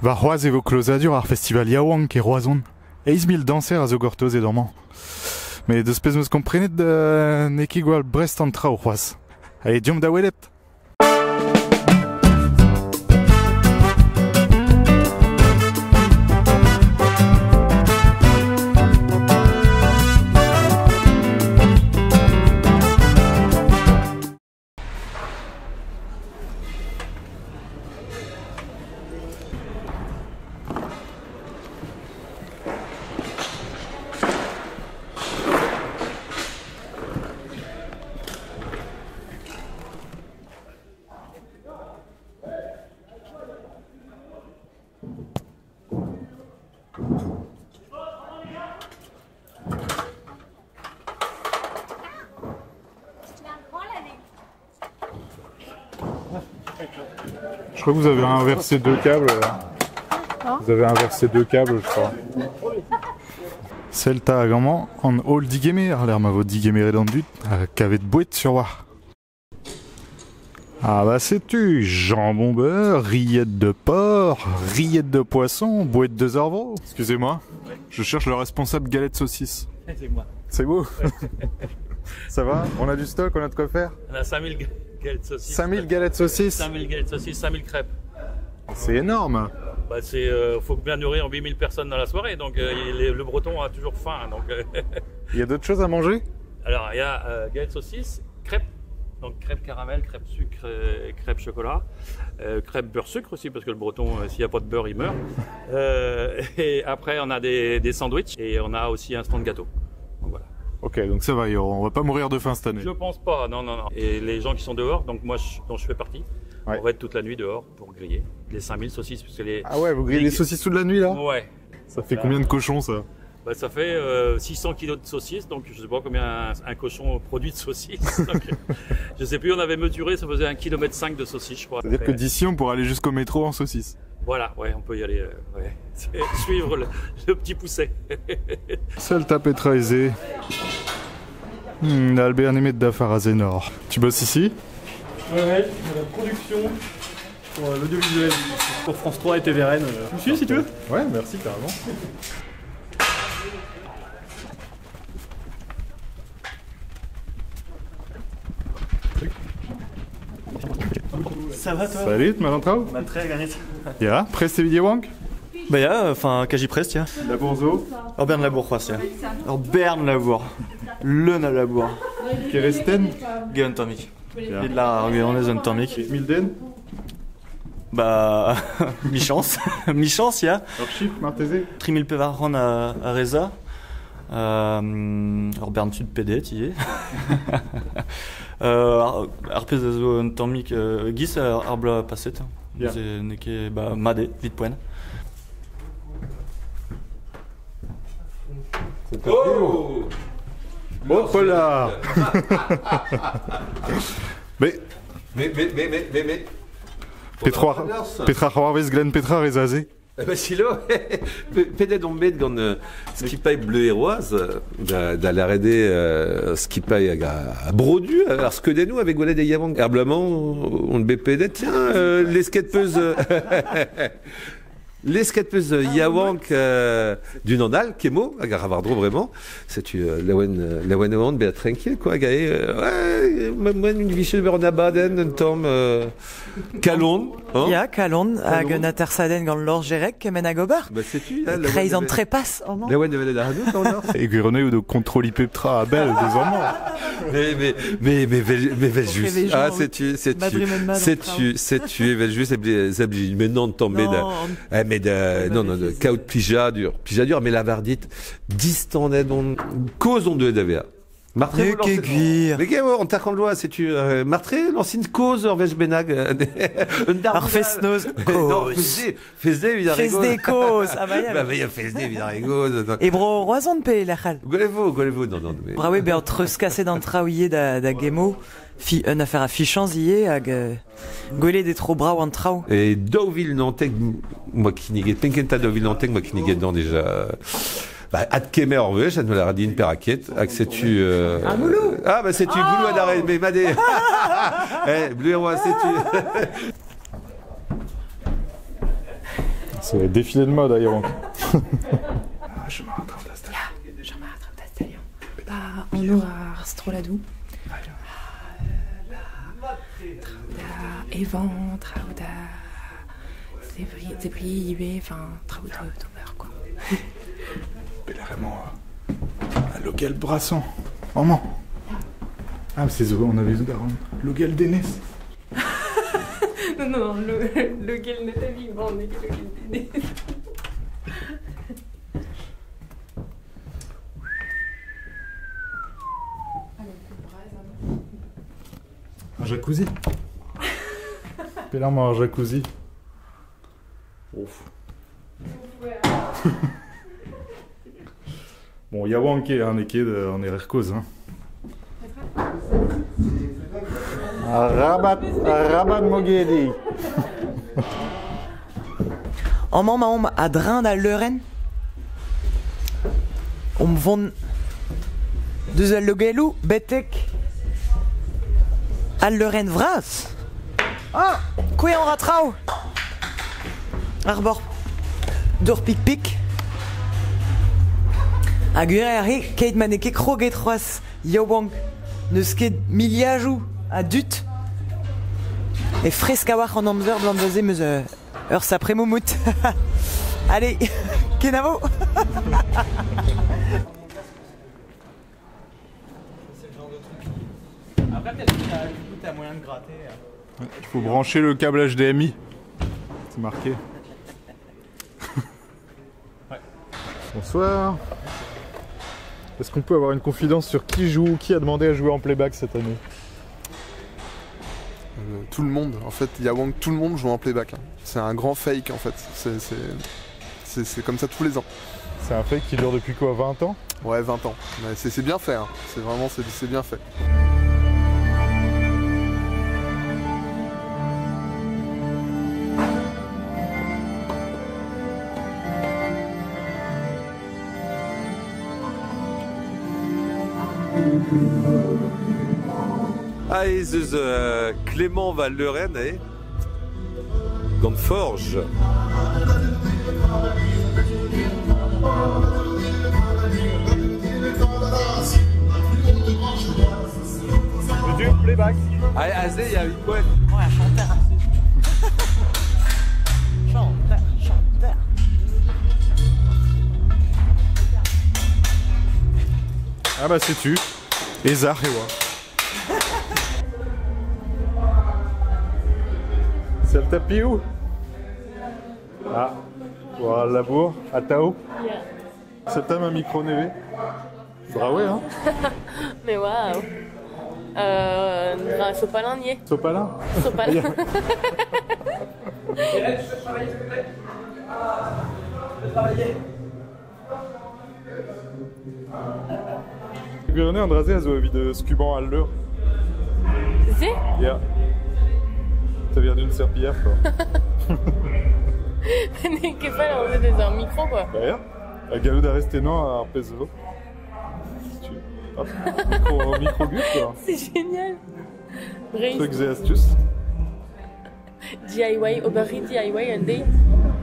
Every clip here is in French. War c'hoazh evo klozadur ar festival Yaouank e roazhon. Eizh mil danser a zo gortoz e dormañ. Met deus pezh meus komprenet da ne ket gwall Brest an traoù c'hoazh. Allez, deomp da welet. Je crois que vous avez inversé deux câbles. Vous avez inversé deux câbles, je crois. Celta a gammant an all digemer, l'air m'a vaut digemer dans dut, à cavet de bouette sur war. Ah bah sais-tu, jambon beurre, rillettes de porc, rillettes de poisson, bouette de cerveau. Excusez-moi, je cherche le responsable galette saucisse. C'est moi. C'est vous? Ça va? On a du stock, on a de quoi faire? On a 5000 galettes saucisses. 5000 galettes saucisses? 5000 galettes saucisses, 5000 crêpes. C'est énorme! Bah c'est, faut bien nourrir 8000 personnes dans la soirée, donc le breton a toujours faim. Donc, il y a d'autres choses à manger? Alors il y a galettes saucisses, crêpes, donc crêpes caramel, crêpes sucre, crêpes chocolat, crêpes beurre sucre aussi, parce que le breton, s'il n'y a pas de beurre, il meurt. Et après on a des sandwichs et on a aussi un stand de gâteau. Donc, voilà. Ok, donc ça va, on va pas mourir de faim cette année. Je pense pas, non, non, non. Et les gens qui sont dehors, donc moi dont je fais partie, ouais, on va être toute la nuit dehors pour griller les 5000 saucisses. Parce que les... Ah ouais, vous grillez les saucisses toute la nuit là? Ouais. Ça fait là, combien de cochons ça? Bah ça fait 600 kilos de saucisses, donc je sais pas combien un cochon produit de saucisses. Donc, je sais plus, on avait mesuré, ça faisait 1,5 km de saucisses je crois. C'est-à-dire que d'ici on pourra aller jusqu'au métro en saucisses? Voilà, ouais, on peut y aller, ouais. Suivre le petit pousset. Seul tapetra aisé. Albert Nemet d'Afar Azénor. Tu bosses ici? Ouais, la production pour l'audiovisuel pour France 3 et TVRN. Tu me suis si tu veux? Ouais, merci, carrément. Ça va toi? Salut, malantrao? Très Ganit. Ja, prest evit Yaouank? Bah ja, enfin, kaji prest, ja. Labourzo? Orbern Labour, crois, ja. Orbern Labour. Leun Labour. Keresten? Geun Tormik. Et de la Orgueurnaise un Tormik. Milden? Bah. Mi-chance. Mi-chance, ja. Orchip, Martese? 3000 pevar ran à Reza. Orbern Sud PD, t'y est. Ar pez a zo un tammik giz ar bloa paset. Ze ne ket made, vit poen. Oh Hoppala. Mais Petra c'hoarvez glenn Petra rez aze. Bah silo, pedet on bet gant skipai bleu et roaz, da l'arrede skipai a brodu, ar skedenou avec gwelet de Yaouank. Ar blamant, on bet pedet, tiens, les skatpeuz Yaouank du Nandal, Kemo, hag ar avardro vraiment, setu lawen oan bet tranquille, quoi, hag ae, moen un vichel ber an abadenn, un tamm, Kalon. Ya, Kalon, hag un atersadenn gant lor jerek, kemen hag ober. Bah setu, ya, kreizant trepas, orman. Lawen evel ed ar anout, orman. Hag gwirone ou do kontroli peptra a bel, deus orman. Mais veljus. Ah, setu, veljus, ebli, mais non, tombé da. Mais da, non, non, kaout pijadur, mais lavardit, distandet, causons de l'EDVA. Martré, on t'arrête en loi, c'est-tu Martré, l'ancienne cause en Vejbenag. Arfesneuse. Fesdé, Vidarigose. Fesdé, cause. Ah, bah, y'a Fesdé, Vidarigose. Et bro, roison de paix, l'achal. Golez-vous, non. Braoué, ben, entre se casser d'un traouillé d'un guémo, une affaire à fichanzillé, à goler des trop bras ou un traou. Et Deauville Nanteg, moi qui n'y guette, Pinkenta Deauville Nanteg, moi qui n'y guette dans déjà. Bah, ad kemer en veuge, ad me la radie une peraquette, ac setu, Un boulot! Ah, bah, setu, boulot à l'arrêt, mais madé! Eh, bleu et roi, setu! C'est défilé de mode à YAOUANK. En noir, c'est trop la doux. Trauda, évent, trauda, zébrié, enfin, trauda, tombeur, quoi. Mais là, vraiment, un local brassant, maman. Ah, mais c'est on avait Zouda, local d'Enes. Non, local n'est pas vivant, on est que local d'Enes. Un jacuzzi. Pélarme un jacuzzi. Ouf. Bon, YAOUANK un équé de on est rercose hein. Rabat mogedi. En maman om à drain à leuren. On vend deux à logelou betek. Al leuren vras. Ah, quoi en ratrao. Arbor dor pic pic. Aguré Kate maneke kroget roas YAOUANK ne sked miliajou à dut. Et frescawar en amzer blandazé meuse heure après moumout. Allez, kenavo. Après, peut-être que t'as moyen de gratter. Ouais, il faut brancher le câble HDMI. C'est marqué. Ouais. Bonsoir. Est-ce qu'on peut avoir une confidence sur qui joue, qui a demandé à jouer en playback cette année? Tout le monde. En fait, YAOUANK, tout le monde joue en playback. Hein. C'est un grand fake, en fait. C'est comme ça tous les ans. C'est un fake qui dure depuis quoi, 20 ans? Ouais, 20 ans. C'est bien fait. Hein. C'est vraiment bien fait. Ah, et ce Clément Val-de-Rennes et Ganteforge. Veux-tu un playback? Allez, Azé, il y a une couette. Ouais, un chanteur. Chanteur. Ah bah, c'est tu. Et Zarewa. C'est le tapis où? Ah, voilà la bourre, à Tao. C'est ta un micro nevé. Braoué, hein? Mais waouh! Sopalin, nié. Sopalin? Sopalin. Grenée Andrazé a zo de scuban à l'heure. Zé? Yeah. Ça vient d'une serpillière quoi. Mais qu'est-ce que c'est dans un micro quoi? Bah, yeah. La galou d'arrester non à Peso. Ah, micro-gut quoi. C'est génial. Trucs et astuces. DIY, Oberry DIY un day.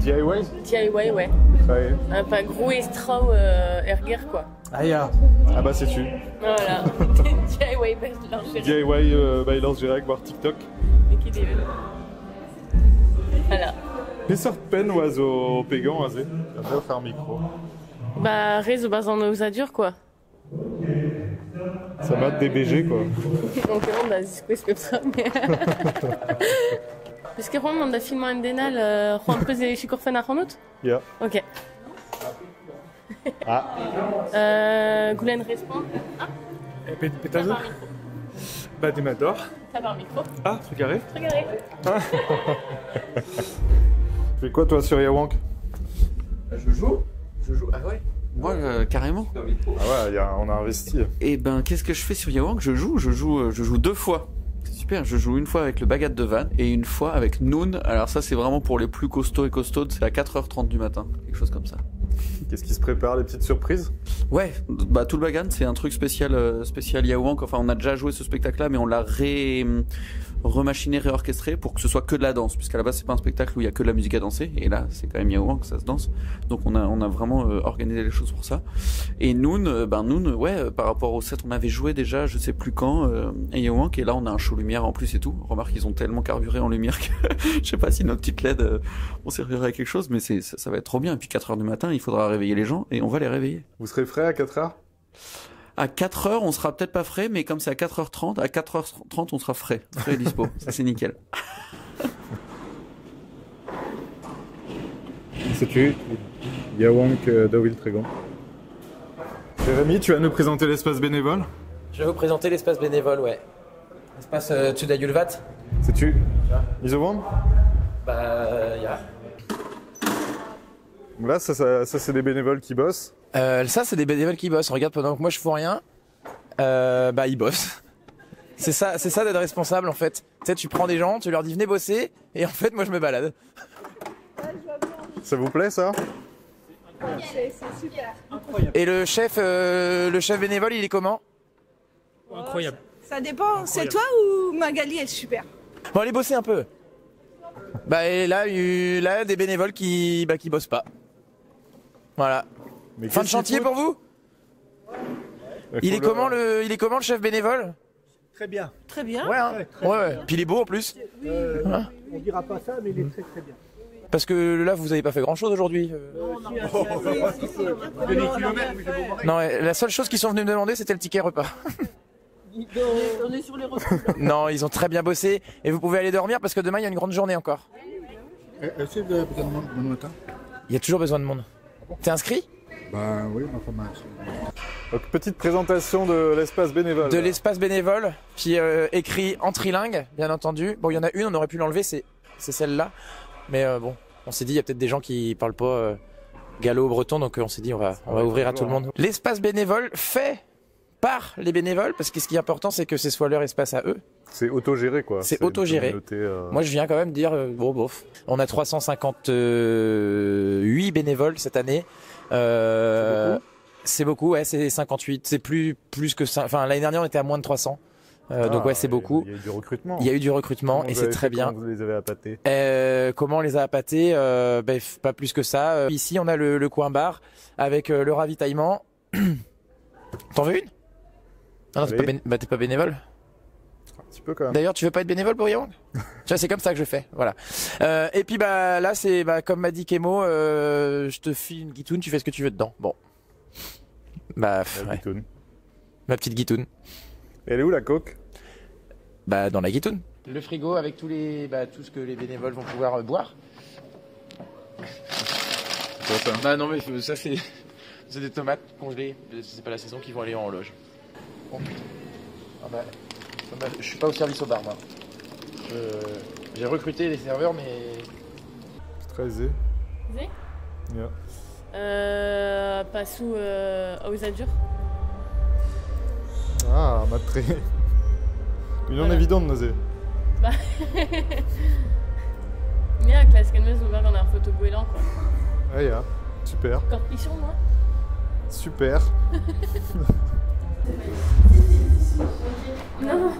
DIY? DIY, ouais. Un pas gros et straw erger quoi. Ah, yeah. Ah bah c'est tu. Voilà. DIY Baylor Girac. DIY Baylor Girac, voir TikTok. Et qui dit voilà. Les sortes peine oiseau pégan, azé. T'as pas offert un micro. Bah, réseau basant nos adures quoi. Ça va te DBG quoi. Donc, on va se squeeze comme ça. Parce que vraiment, on a filmé un dénal, on peut se chicorfen à Renault. Yeah. Ok. Ah. Goulen Respond. Ah. Pétaz. Bah, des Mador. Ça par micro. Ah, truc carré. Truc carré. Ah. Tu fais quoi, toi, sur YAOUANK? Je joue. Ah ouais. Moi, carrément. Ah ouais, on a investi. Et ben, qu'est-ce que je fais sur YAOUANK? Je joue deux fois. C'est super, je joue une fois avec le Bagat de Vannes et une fois avec Noon. Alors ça, c'est vraiment pour les plus costauds et costaudes. C'est à 4h30 du matin, quelque chose comme ça. Qu'est-ce qui se prépare, les petites surprises? Ouais, bah tout le Bagan, c'est un truc spécial YAOUANK. Enfin, on a déjà joué ce spectacle-là, mais on l'a remachiner, réorchestrer pour que ce soit que de la danse, puisqu'à la base c'est pas un spectacle où il y a que de la musique à danser, et là c'est quand même YAOUANK que ça se danse, donc on a vraiment organisé les choses pour ça. Et Noon, ouais, par rapport au set on avait joué déjà je sais plus quand YAOUANK, et là on a un show lumière en plus et tout. Remarque, ils ont tellement carburé en lumière que je sais pas si notre petite LED on servirait à quelque chose, mais ça va être trop bien. Et puis 4h du matin il faudra réveiller les gens, et on va les réveiller. Vous serez frais à 4h? À 4h, on sera peut-être pas frais, mais comme c'est à 4h30, à 4h30, on sera frais et dispo. Ça, c'est nickel. C'est YAOUANK Deauville Trégon. Jérémy, tu vas nous présenter l'espace bénévole? Je vais vous présenter l'espace bénévole, ouais. L'espace Tsudayulvat. C'est-tu Isovand? Bah, yeah. Là, ça c'est des bénévoles qui bossent. Ça c'est des bénévoles qui bossent. Regarde, pendant que moi je fous rien, bah ils bossent. C'est ça d'être responsable en fait. Tu sais, tu prends des gens, tu leur dis venez bosser, et en fait moi je me balade. Ça vous plaît ça? C'est super. Incroyable. Et le chef bénévole il est comment? Oh, incroyable. Ça dépend. C'est toi ou Magali, elle est super. Bon, allez bosser un peu. Bah et là des bénévoles qui bossent pas. Voilà. Mais fin de chantier pour vous? Il est comment le chef bénévole? Très bien. Très bien. Ouais, hein. Très bien. Puis il est beau en plus. On dira pas ça, mais il est très très bien. Parce que là vous avez pas fait grand chose aujourd'hui. Non, la seule chose qu'ils sont venus me demander c'était le ticket repas. On est sur les ressources. Non, ils ont très bien bossé, et vous pouvez aller dormir parce que demain il y a une grande journée encore. Est-ce que vous avez besoin de monde demain matin? Il y a toujours besoin de monde. T'es inscrit? Bah oui, enfin donc, petite présentation de l'espace bénévole. De l'espace bénévole, puis écrit en trilingue, bien entendu. Bon, il y en a une, on aurait pu l'enlever, c'est celle-là. Mais bon, on s'est dit il y a peut-être des gens qui parlent pas gallo-breton, donc on s'est dit on va ouvrir à tout le monde. L'espace bénévole fait par les bénévoles, parce que ce qui est important, c'est que ce soit leur espace à eux. C'est autogéré, quoi. C'est autogéré. Moi, je viens quand même dire, bon, bof. On a 358 bénévoles cette année. C'est beaucoup, ouais, c'est 58. C'est plus que ça. Enfin, l'année dernière, on était à moins de 300. Donc, ouais, c'est beaucoup. Il y a eu du recrutement. Et c'est très bien. Comment vous les avez appâtés? Comment on les a appâtés? Pas plus que ça. Ici, on a le coin bar avec le ravitaillement. T'en veux une? Ah non, t'es pas bénévole? Un petit peu quand même. D'ailleurs, tu veux pas être bénévole pour YAOUANK? Tu vois, c'est comme ça que je fais. Voilà. Et puis, bah, là, c'est comme m'a dit Kemo, je te file une guitoune, tu fais ce que tu veux dedans. Bon. Bah, ouais. Ma petite guitoune. Elle est où la coke? Bah, dans la guitoune. Le frigo avec tout ce que les bénévoles vont pouvoir boire. C'est quoi ça? Bah, non, mais ça, c'est. C'est des tomates congelées, c'est pas la saison, qui vont aller en loge. Oh putain. Ah bah, je suis pas au service au bar, moi. J'ai recruté les serveurs, mais. C'est très zé. Zé? Yeah. Pas sous. Ausadur. Ah, matré. Une non évidente, Nazé. Bah. Mia, classe, qu'elle me se ouvert dans un photo goéland, quoi. Ah, yeah. Super. Corpichon, moi. Super. Non.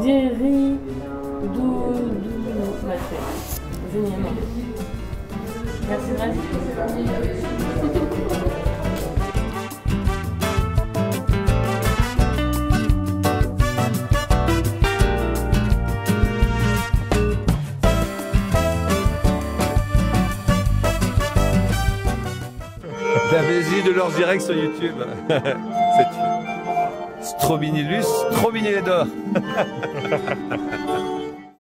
Diri, doudou, maté. Génialement. Merci, merci. Allez-y de leurs directs sur YouTube. Strobinilus, Strobiniledor.